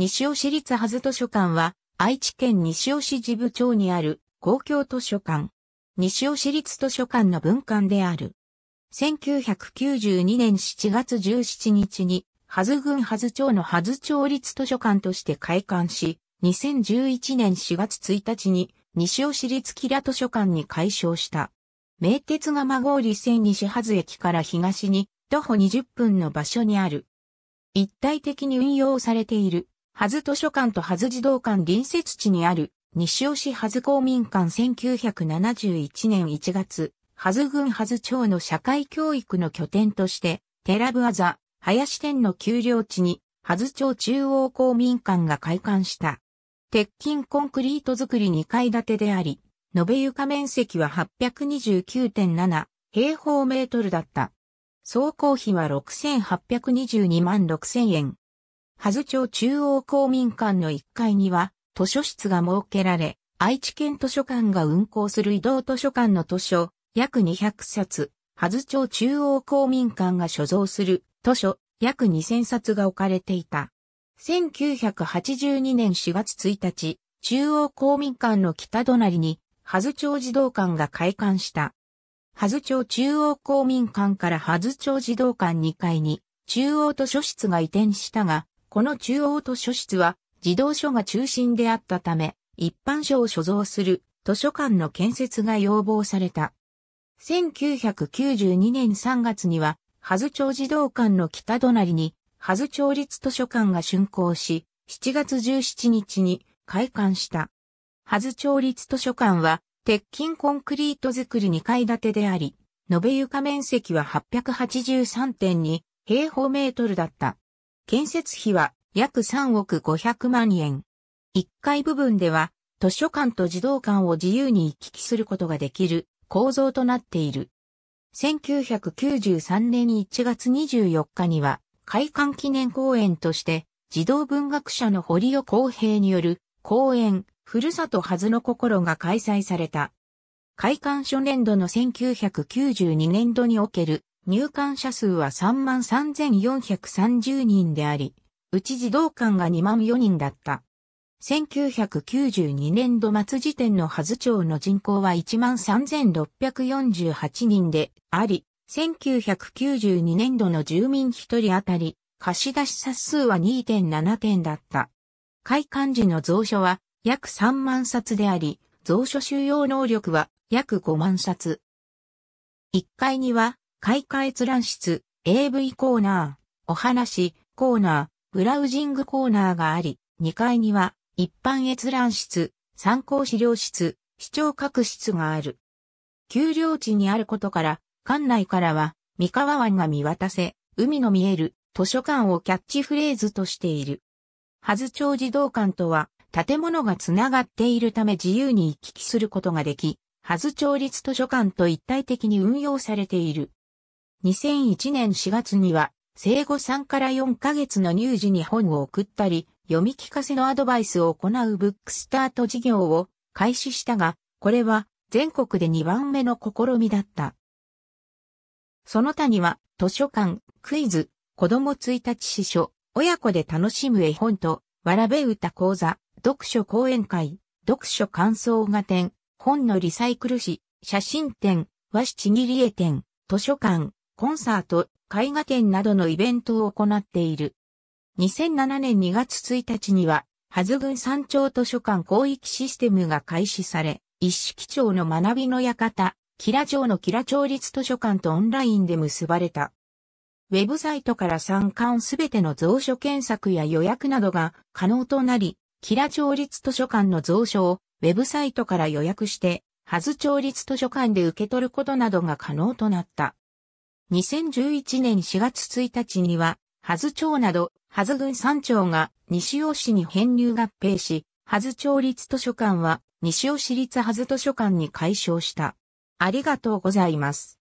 西尾市立はず図書館は、愛知県西尾市治部町にある公共図書館。西尾市立図書館の分館である。1992年7月17日に、はず郡はず町のはず町立図書館として開館し、2011年4月1日に西尾市立吉良図書館に改称した。名鉄蒲郡線西はず駅から東に徒歩20分の場所にある。一体的に運用されている、はず図書館とはず児童館隣接地にある、西尾市はず公民館1971年1月、はず郡はず町の社会教育の拠点として、寺部字、林店の丘陵地に、はず町中央公民館が開館した。鉄筋コンクリート造り2階建てであり、延べ床面積は 829.7 平方メートルだった。総工費は6,822万6,000円。はず町中央公民館の1階には図書室が設けられ、愛知県図書館が運行する移動図書館の図書、約200冊、はず町中央公民館が所蔵する図書、約 2,000 冊が置かれていた。1982年4月1日、中央公民館の北隣に、はず町児童館が開館した。はず町中央公民館からはず町児童館2階に、中央図書室が移転したが、この中央図書室は、児童書が中心であったため、一般書を所蔵する図書館の建設が要望された。1992年3月には、はず町児童館の北隣に、はず町立図書館が竣工し、7月17日に開館した。はず町立図書館は、鉄筋コンクリート造り2階建てであり、延べ床面積は 883.2 平方メートルだった。建設費は約3億500万円。1階部分では、図書館と児童館を自由に行き来することができる構造となっている。1993年1月24日には、開館記念公演として、児童文学者の堀尾康平による公演、ふるさとはずの心が開催された。開館初年度の1992年度における入館者数は 33,430 人であり、うち児童館が 24,000 人だった。1992年度末時点のはず町の人口は 13,648 人であり、1992年度の住民1人あたり、貸し出し冊数は 2.7 点だった。開館時の蔵書は約3万冊であり、蔵書収容能力は約5万冊。1階には、開館閲覧室、AV コーナー、お話コーナー、ブラウジングコーナーがあり、2階には、一般閲覧室、参考資料室、視聴覚室がある。丘陵地にあることから、館内からは、三河湾が見渡せ、海の見える図書館をキャッチフレーズとしている。はず町児童館とは、建物がつながっているため自由に行き来することができ、はず町立図書館と一体的に運用されている。2001年4月には、生後3から4ヶ月の乳児に本を送ったり、読み聞かせのアドバイスを行うブックスタート事業を開始したが、これは全国で2番目の試みだった。その他には、図書館、クイズ、子供1日詩書、親子で楽しむ絵本と、わらべ歌講座、読書講演会、読書感想画展、本のリサイクル誌、写真展、和紙ちぎり絵展、図書館、コンサート、絵画展などのイベントを行っている。2007年2月1日には、はず郡三町図書館広域システムが開始され、一色町の学びの館、吉良町の吉良町立図書館とオンラインで結ばれた。ウェブサイトから参観すべての蔵書検索や予約などが可能となり、吉良町立図書館の蔵書をウェブサイトから予約して、はず町立図書館で受け取ることなどが可能となった。2011年4月1日には、はず町など、はず郡3町が西尾市に編入合併し、はず町立図書館は西尾市立はず図書館に改称した。ありがとうございます。